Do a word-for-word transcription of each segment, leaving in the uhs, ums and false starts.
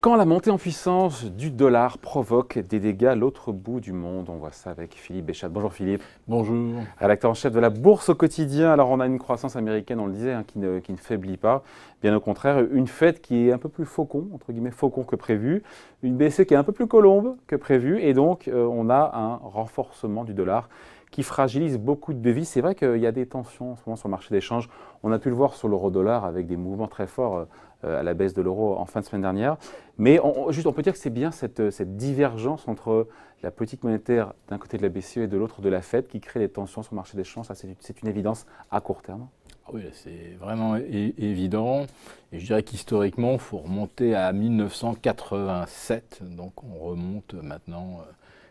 Quand la montée en puissance du dollar provoque des dégâts à l'autre bout du monde, on voit ça avec Philippe Béchade. Bonjour Philippe. Bonjour. Rédacteur en chef de la Bourse au Quotidien. Alors on a une croissance américaine, on le disait, hein, qui, ne, qui ne faiblit pas. Bien au contraire, une Fed qui est un peu plus faucon, entre guillemets faucon que prévu. Une B C E qui est un peu plus colombe que prévu. Et donc euh, on a un renforcement du dollar qui fragilise beaucoup de devises. C'est vrai qu'il y a des tensions en ce moment sur le marché d'échange. On a pu le voir sur l'euro-dollar avec des mouvements très forts à la baisse de l'euro en fin de semaine dernière. Mais on, juste, on peut dire que c'est bien cette, cette divergence entre la politique monétaire d'un côté de la B C E et de l'autre de la Fed qui crée des tensions sur le marché d'échange. Ça, c'est une évidence à court terme. Oui, c'est vraiment évident. Et je dirais qu'historiquement, il faut remonter à mille neuf cent quatre-vingt-sept. Donc on remonte maintenant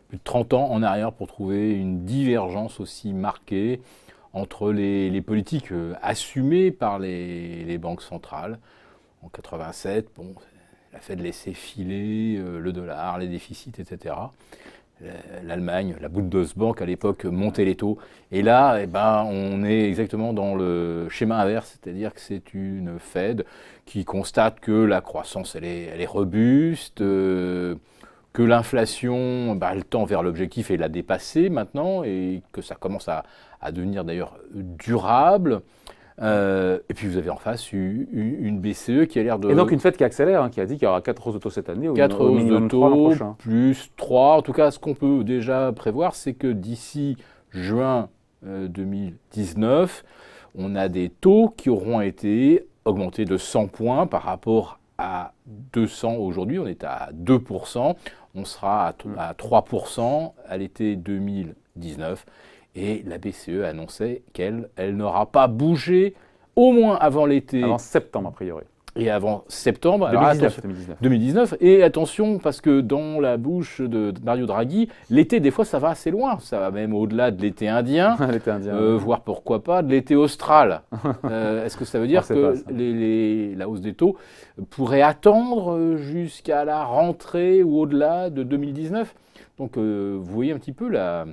plus de trente ans en arrière pour trouver une divergence aussi marquée entre les, les politiques assumées par les, les banques centrales. En mille neuf cent quatre-vingt-sept, bon, la Fed laissait filer le dollar, les déficits, et cetera. L'Allemagne, la Bundesbank à l'époque montait les taux. Et là, eh ben, on est exactement dans le schéma inverse, c'est-à-dire que c'est une Fed qui constate que la croissance, elle est, elle est robuste, euh, que l'inflation, bah, elle tend vers l'objectif et l'a dépassé maintenant, et que ça commence à, à devenir d'ailleurs durable. Euh, et puis vous avez en face une, une B C E qui a l'air de... Et donc une Fed qui accélère, hein, qui a dit qu'il y aura quatre hausses de taux cette année, quatre hausses de taux, plus trois. En tout cas, ce qu'on peut déjà prévoir, c'est que d'ici juin euh, deux mille dix-neuf, on a des taux qui auront été augmentés de cent points par rapport à deux cents aujourd'hui. On est à deux pour cent. On sera à trois pour cent à l'été deux mille dix-neuf. Et la B C E annonçait qu'elle elle, n'aura pas bougé au moins avant l'été. Avant septembre, a priori. Et avant septembre, deux mille dix-neuf, alors, deux mille dix-neuf. deux mille dix-neuf. Et attention, parce que dans la bouche de Mario Draghi, l'été, des fois, ça va assez loin. Ça va même au-delà de l'été indien, l'été indien euh, oui. voire pourquoi pas de l'été austral. euh, Est-ce que ça veut dire que pas, les, les, la hausse des taux pourrait attendre jusqu'à la rentrée ou au-delà de deux mille dix-neuf? Donc, euh, vous voyez un petit peu la...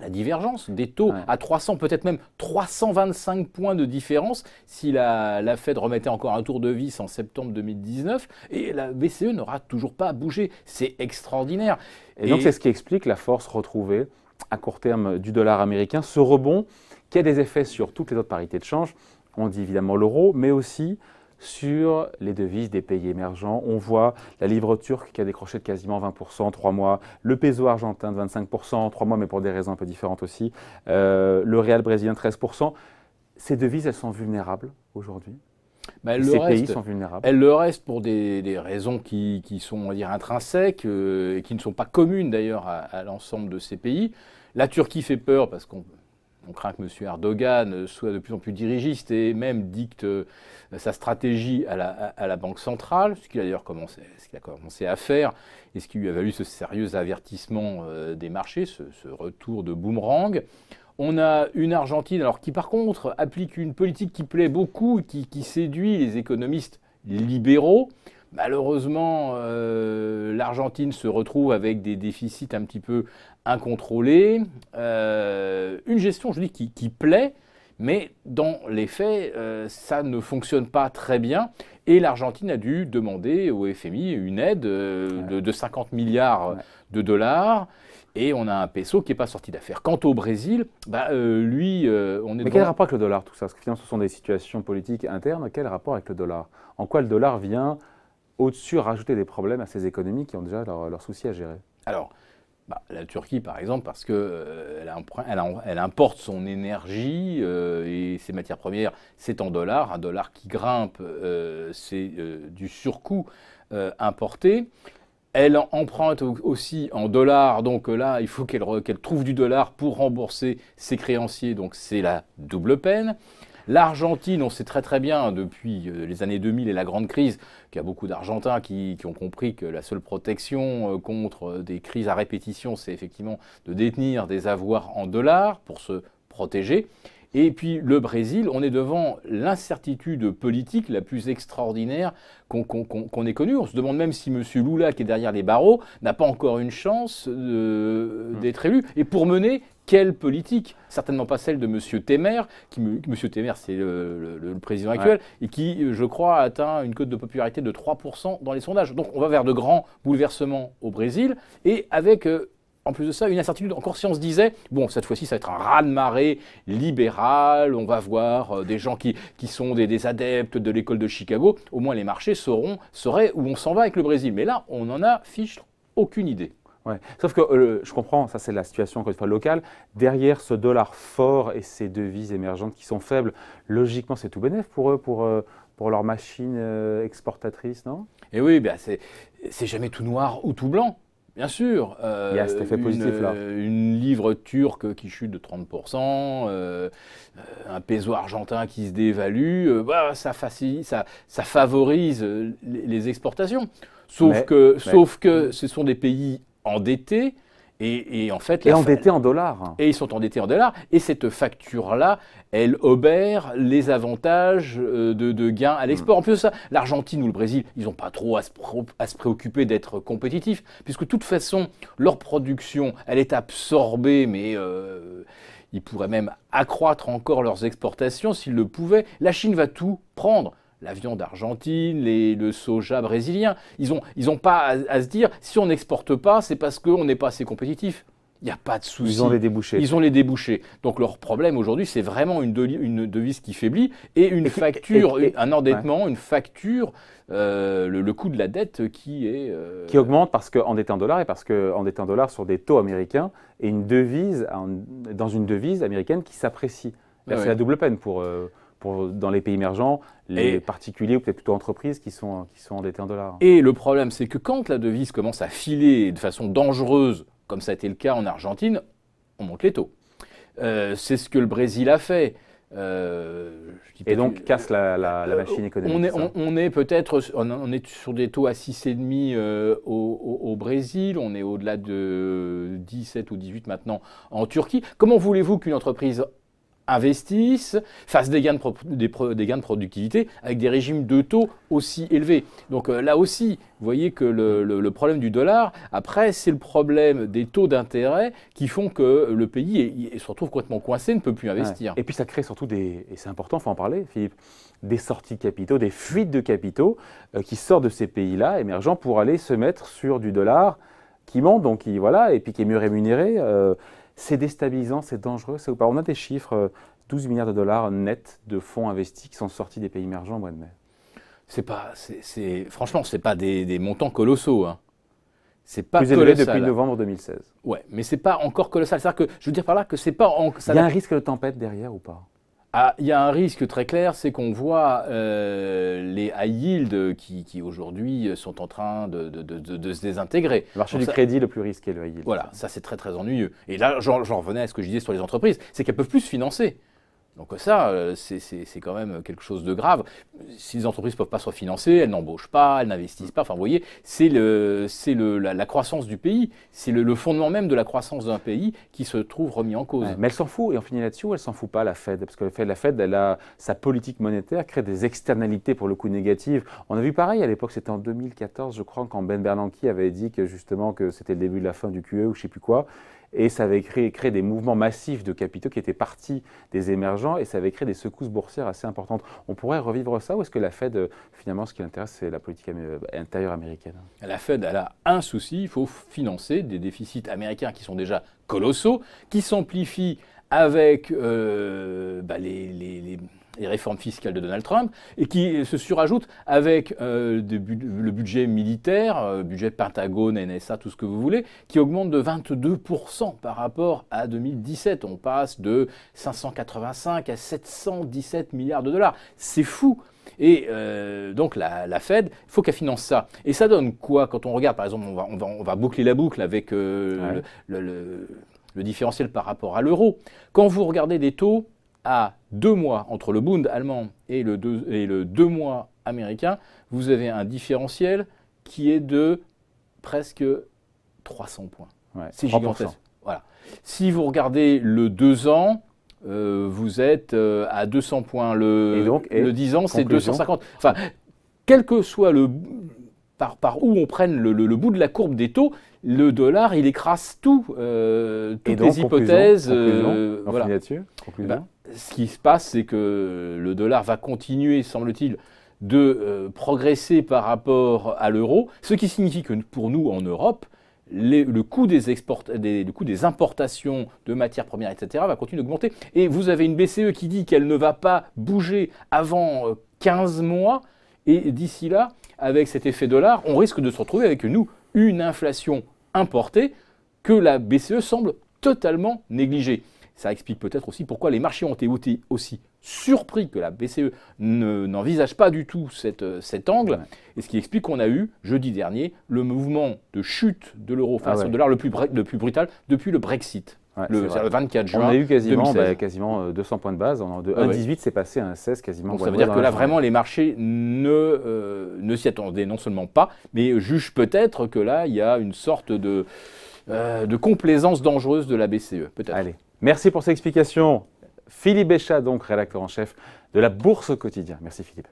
La divergence des taux, ouais, à trois cents, peut-être même trois cent vingt-cinq points de différence si la, la Fed remettait encore un tour de vis en septembre deux mille dix-neuf, et la B C E n'aura toujours pas bougé. C'est extraordinaire. Et, et donc c'est ce qui explique la force retrouvée à court terme du dollar américain, ce rebond qui a des effets sur toutes les autres parités de change. On dit évidemment l'euro, mais aussi sur les devises des pays émergents. On voit la livre turque qui a décroché de quasiment vingt pour cent en trois mois, le peso argentin de vingt-cinq pour cent en trois mois, mais pour des raisons un peu différentes aussi, euh, le réal brésilien treize pour cent. Ces devises, elles sont vulnérables aujourd'hui? Bah, Ces reste, pays sont vulnérables. Elles le restent pour des, des raisons qui, qui sont, on va dire, intrinsèques euh, et qui ne sont pas communes d'ailleurs à, à l'ensemble de ces pays. La Turquie fait peur parce qu'on... On craint que M. Erdogan soit de plus en plus dirigiste et même dicte sa stratégie à la, à la Banque centrale, ce qu'il a d'ailleurs commencé, qu'il a commencé à faire et ce qui lui a valu ce sérieux avertissement des marchés, ce, ce retour de boomerang. On a une Argentine alors qui par contre applique une politique qui plaît beaucoup, qui, qui séduit les économistes libéraux. Malheureusement, euh, l'Argentine se retrouve avec des déficits un petit peu incontrôlés. Euh, une gestion, je dis, qui, qui plaît, mais dans les faits, euh, ça ne fonctionne pas très bien. Et l'Argentine a dû demander au F M I une aide euh, de, de cinquante milliards de dollars. Et on a un peso qui n'est pas sorti d'affaire. Quant au Brésil, bah, euh, lui, euh, on est... Mais quel rapport avec le dollar, tout ça? Parce que finalement, ce sont des situations politiques internes. Quel rapport avec le dollar? En quoi le dollar vient au-dessus rajouter des problèmes à ces économies qui ont déjà leurs leur soucis à gérer? Alors, bah, la Turquie, par exemple, parce qu'elle euh, elle, elle importe son énergie euh, et ses matières premières, c'est en dollars. Un dollar qui grimpe, euh, c'est euh, du surcoût euh, importé. Elle emprunte aussi en dollars, donc là, il faut qu'elle qu'elle trouve du dollar pour rembourser ses créanciers, donc c'est la double peine. L'Argentine, on sait très très bien depuis les années deux mille et la grande crise qu'il y a beaucoup d'Argentins qui, qui ont compris que la seule protection contre des crises à répétition, c'est effectivement de détenir des avoirs en dollars pour se protéger. Et puis le Brésil, on est devant l'incertitude politique la plus extraordinaire qu'on qu'on, qu'on ait connue. On se demande même si M. Lula, qui est derrière les barreaux, n'a pas encore une chance d'être élu. Et pour mener quelle politique? Certainement pas celle de M. Temer, qui, M. Temer, c'est le, le, le président actuel, ouais. et qui, je crois, a atteint une cote de popularité de trois pour cent dans les sondages. Donc on va vers de grands bouleversements au Brésil, et avec... Euh, en plus de ça, une incertitude. Encore si on se disait, bon, cette fois-ci, ça va être un raz-de-marée libéral, on va voir euh, des gens qui, qui sont des, des adeptes de l'école de Chicago, au moins les marchés sauront, sauraient où on s'en va avec le Brésil. Mais là, on n'en a fiche aucune idée. Ouais. Sauf que, euh, je comprends, ça c'est la situation encore une fois locale, derrière ce dollar fort et ces devises émergentes qui sont faibles, logiquement, c'est tout bénef pour eux, pour... Euh, pour leur machine euh, exportatrice, non? Et oui, bah c'est jamais tout noir ou tout blanc. Bien sûr, euh, il y a cet effet une, positif, là. Une livre turque qui chute de trente pour cent, euh, un peso argentin qui se dévalue, euh, bah, ça, facilite, ça, ça favorise les, les exportations. Sauf, mais, que, mais, sauf que ce sont des pays endettés. Et, et en fait, et endettés en dollars. Et ils sont endettés en dollars. Et cette facture-là, elle obère les avantages de, de gains à l'export. Mmh. En plus de ça, l'Argentine ou le Brésil, ils n'ont pas trop à se, pré à se préoccuper d'être compétitifs, puisque de toute façon, leur production, elle est absorbée, mais euh, ils pourraient même accroître encore leurs exportations s'ils le pouvaient. La Chine va tout prendre. La viande argentine, les, le soja brésilien, ils n'ont ils ont pas à, à se dire, si on n'exporte pas, c'est parce qu'on n'est pas assez compétitif. Il n'y a pas de souci. Ils ont les débouchés. Ils ont les débouchés. Donc leur problème aujourd'hui, c'est vraiment une, de, une devise qui faiblit et une facture, et, et, et, un endettement, ouais. une facture, euh, le, le coût de la dette qui est… Euh... Qui augmente parce qu'endetté en dollars et parce qu'endetté en dollars sur des taux américains et une devise, un, dans une devise américaine qui s'apprécie. Ouais, c'est ouais. la double peine pour… Euh, Pour, dans les pays émergents, les et particuliers ou peut-être plutôt entreprises qui sont, qui sont endettés en dollars. Et le problème, c'est que quand la devise commence à filer de façon dangereuse, comme ça a été le cas en Argentine, on monte les taux. Euh, c'est ce que le Brésil a fait. Euh, et donc que, casse la, la, la machine économique. On est, on, on est peut-être on, on est sur des taux à six virgule cinq euh, au, au, au Brésil, on est au-delà de dix-sept ou dix-huit maintenant en Turquie. Comment voulez-vous qu'une entreprise investissent, fassent des gains, de des, des gains de productivité avec des régimes de taux aussi élevés. Donc euh, là aussi, vous voyez que le, le, le problème du dollar, après, c'est le problème des taux d'intérêt qui font que le pays est, est, se retrouve complètement coincé, ne peut plus investir. Ouais. Et puis ça crée surtout des, et c'est important, il faut en parler, Philippe, des sorties de capitaux, des fuites de capitaux euh, qui sortent de ces pays-là, émergents, pour aller se mettre sur du dollar qui monte, donc qui, voilà, et puis qui est mieux rémunéré. Euh, C'est déstabilisant, c'est dangereux, c'est ou pas. On a des chiffres, douze milliards de dollars nets de fonds investis qui sont sortis des pays émergents au mois de mai. C'est pas, c'est, c'est, franchement, ce n'est pas des, des montants colossaux. Hein. C'est pas plus élevé depuis novembre deux mille seize. Ouais, mais ce n'est pas encore colossal. C'est-à-dire que je veux dire par là que c'est pas encore. Il y a un risque de tempête derrière ou pas? Ah, il y a un risque très clair, c'est qu'on voit euh, les high yield qui, qui aujourd'hui sont en train de, de, de, de se désintégrer. Le marché du crédit le plus risqué, le high yield. Voilà, ça, ça c'est très très ennuyeux. Et là, j'en revenais à ce que je disais sur les entreprises, c'est qu'elles peuvent plus se financer. Donc ça, c'est quand même quelque chose de grave. Si les entreprises ne peuvent pas se refinancer, elles n'embauchent pas, elles n'investissent pas. Enfin, vous voyez, c'est la, la croissance du pays, c'est le, le fondement même de la croissance d'un pays qui se trouve remis en cause. Ouais, mais elle s'en fout, et on finit là-dessus, ou elle s'en fout pas, la Fed? Parce que la Fed, la Fed elle a, sa politique monétaire crée des externalités pour le coup négatives. On a vu pareil à l'époque, c'était en deux mille quatorze, je crois, quand Ben Bernanke avait dit que justement que c'était le début de la fin du Q E ou je ne sais plus quoi. Et ça avait créé, créé des mouvements massifs de capitaux qui étaient partis des émergents et ça avait créé des secousses boursières assez importantes. On pourrait revivre ça ou est-ce que la Fed, finalement, ce qui l'intéresse, c'est la politique intérieure américaine? La Fed, elle a un souci, il faut financer des déficits américains qui sont déjà colossaux, qui s'amplifient avec euh, bah, les, les, les, les réformes fiscales de Donald Trump et qui se surajoutent avec euh, des bu le budget militaire, euh, budget Pentagone, N S A, tout ce que vous voulez, qui augmente de vingt-deux pour cent par rapport à deux mille dix-sept. On passe de cinq cent quatre-vingt-cinq à sept cent dix-sept milliards de dollars. C'est fou. Et euh, donc la, la Fed, il faut qu'elle finance ça. Et ça donne quoi quand on regarde, par exemple, on va, on va, on va boucler la boucle avec euh, ouais. le... le, le le différentiel par rapport à l'euro. Quand vous regardez des taux à deux mois entre le Bund allemand et le deux, et le deux mois américain, vous avez un différentiel qui est de presque trois cents points. Ouais, c'est gigantesque. Voilà. Si vous regardez le deux ans, euh, vous êtes euh, à deux cents points. Le, et donc, et le dix ans, c'est deux cent cinquante. Enfin, quel que soit le... par, par où on prenne le, le, le bout de la courbe des taux, le dollar, il écrase tout, euh, toutes donc, les hypothèses. Conclusion, euh, conclusion, voilà. Conclusion. Ben, ce qui se passe, c'est que le dollar va continuer, semble-t-il, de euh, progresser par rapport à l'euro, ce qui signifie que pour nous, en Europe, Les, le, coût des des, le coût des importations de matières premières, et cetera, va continuer d'augmenter. Et vous avez une B C E qui dit qu'elle ne va pas bouger avant quinze mois. Et d'ici là, avec cet effet dollar, on risque de se retrouver avec, nous, une inflation importée que la B C E semble totalement négliger. Ça explique peut-être aussi pourquoi les marchés ont été aussi surpris que la B C E n'envisage pas du tout cette, cet angle. Ouais. Et ce qui explique qu'on a eu, jeudi dernier, le mouvement de chute de l'euro face ah ouais. au dollar le plus, le plus brutal depuis le Brexit, ouais, le, le vingt-quatre juin. On a eu quasiment, bah, quasiment deux cents points de base. On, de un virgule dix-huit, ouais. c'est passé à un virgule seize quasiment. Donc, ça veut dire que là, vraiment, les marchés ne, euh, ne s'y attendaient non seulement pas, mais jugent peut-être que là, il y a une sorte de, euh, de complaisance dangereuse de la B C E, peut-être. Allez, merci pour ces explications. Philippe Béchade, donc rédacteur en chef de la Bourse au Quotidien. Merci Philippe.